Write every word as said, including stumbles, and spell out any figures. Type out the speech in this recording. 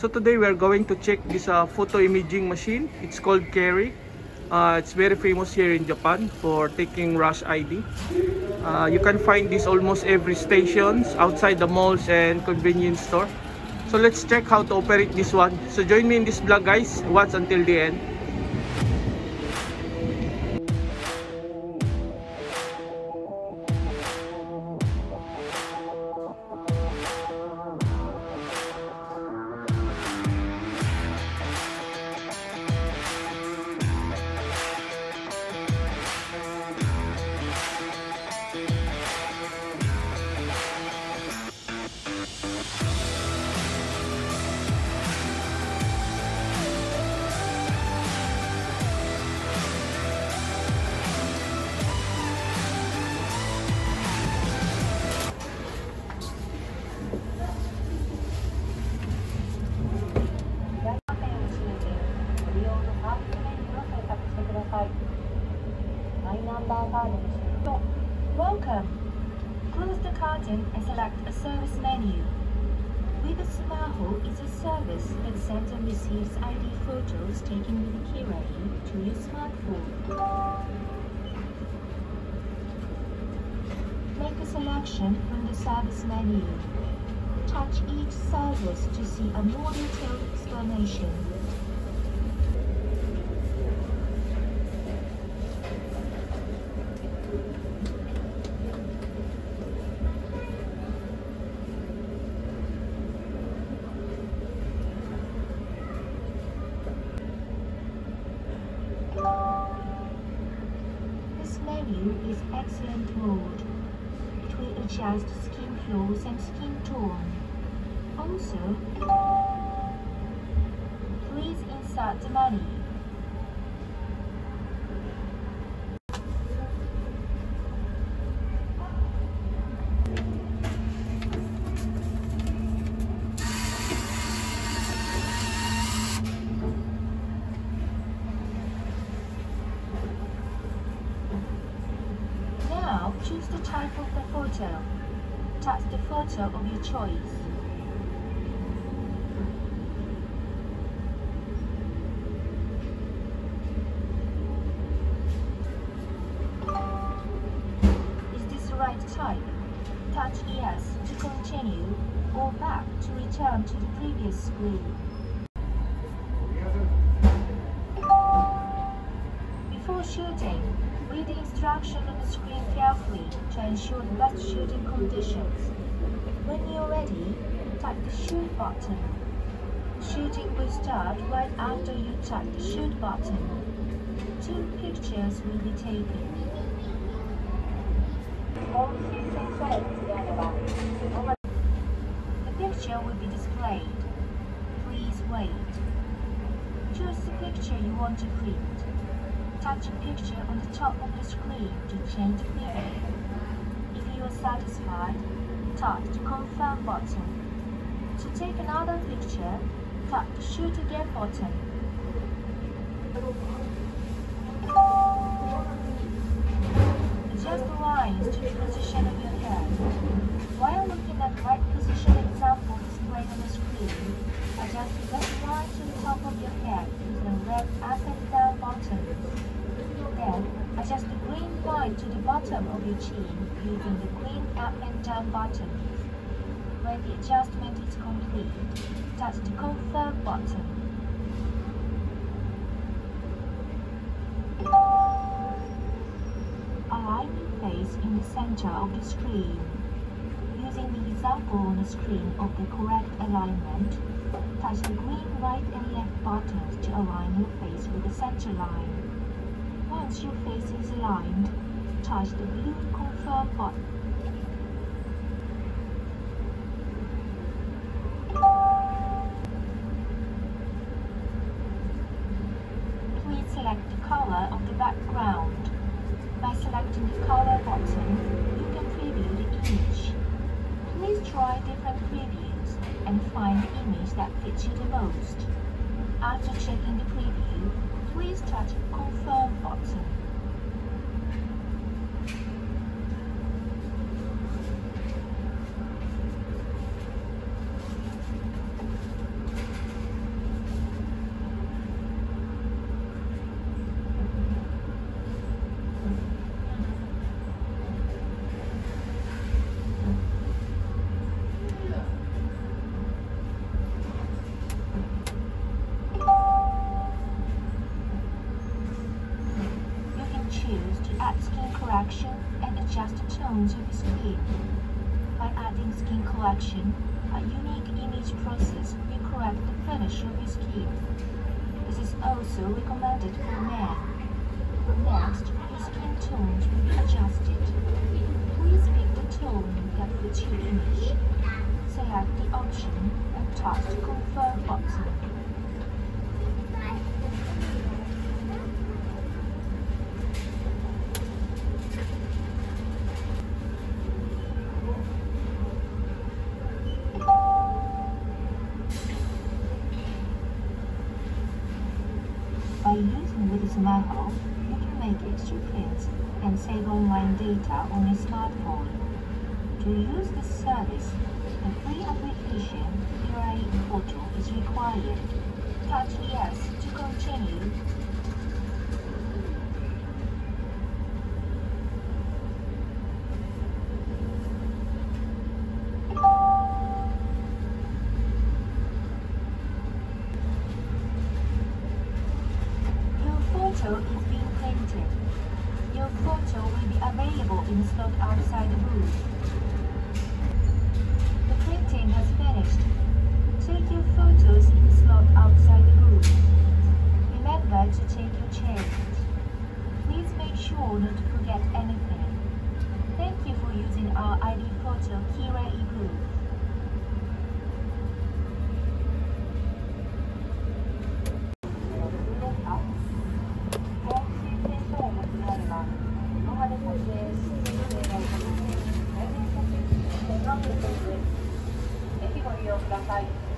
So today we are going to check this uh, photo imaging machine. It's called Ki-Re-i. Uh, it's very famous here in Japan for taking rush I D. Uh, you can find this almost every station, outside the malls and convenience store. So let's check how to operate this one. So join me in this vlog, guys. Watch until the end. Welcome. Close the curtain and select a service menu. With a smartphone, it's a service that sends and receives I D photos taken with the Ki-Re-i to your smartphone. Make a selection from the service menu. Touch each service to see a more detailed explanation. Is excellent mode. It will adjust skin flows and skin tone. Also, please insert the money. Choose the type of the photo. Touch the photo of your choice. Is this the right type? Touch yes to continue or back to return to the previous screen. Before shooting, read the instruction on the screen carefully to ensure the best shooting conditions. When you're ready, tap the shoot button. Shooting will start right after you tap the shoot button. Two pictures will be taken. The picture will be displayed. Please wait. Choose the picture you want to print. Touch a picture on the top of the screen to change the picture. If you are satisfied, tap the confirm button. To take another picture, tap the shoot again button. Adjust the lines to the position of your head. While looking at the right position example displayed on the screen, adjust the left line to the top of your head with the left up and down button. Then, adjust the green line to the bottom of your chin using the green up and down button. When the adjustment is complete, touch the confirm button. Align your face in the center of the screen. Using the example on the screen of the correct alignment, touch the green right and left buttons to align your face with the center line. Once your face is aligned, touch the blue confirm button. Please select the color of the background. By selecting the color button, you can preview the image. Please try different previews and find the image that fits you the most. After checking the preview, please touch the confirm button. collection, a unique image process will correct the finish of your skin. This is also recommended for men. Next, your skin tone will be adjusted. Please pick the tone that fits your image. Select the option and touch the confirm button.By using with a smartphone, you can make extra prints and save online data on a smartphone. To use this service, the free application Ki-Re-i Photo is required. Touch Yes to continue. Your photo is being printed. Your photo will be available in the slot outside the booth. The printing has finished. Take your photos in the slot outside the booth. Remember to take your change. Please make sure not to forget anything. Thank you for using our I D Photo Ki-Re-i booth.ご利用ください。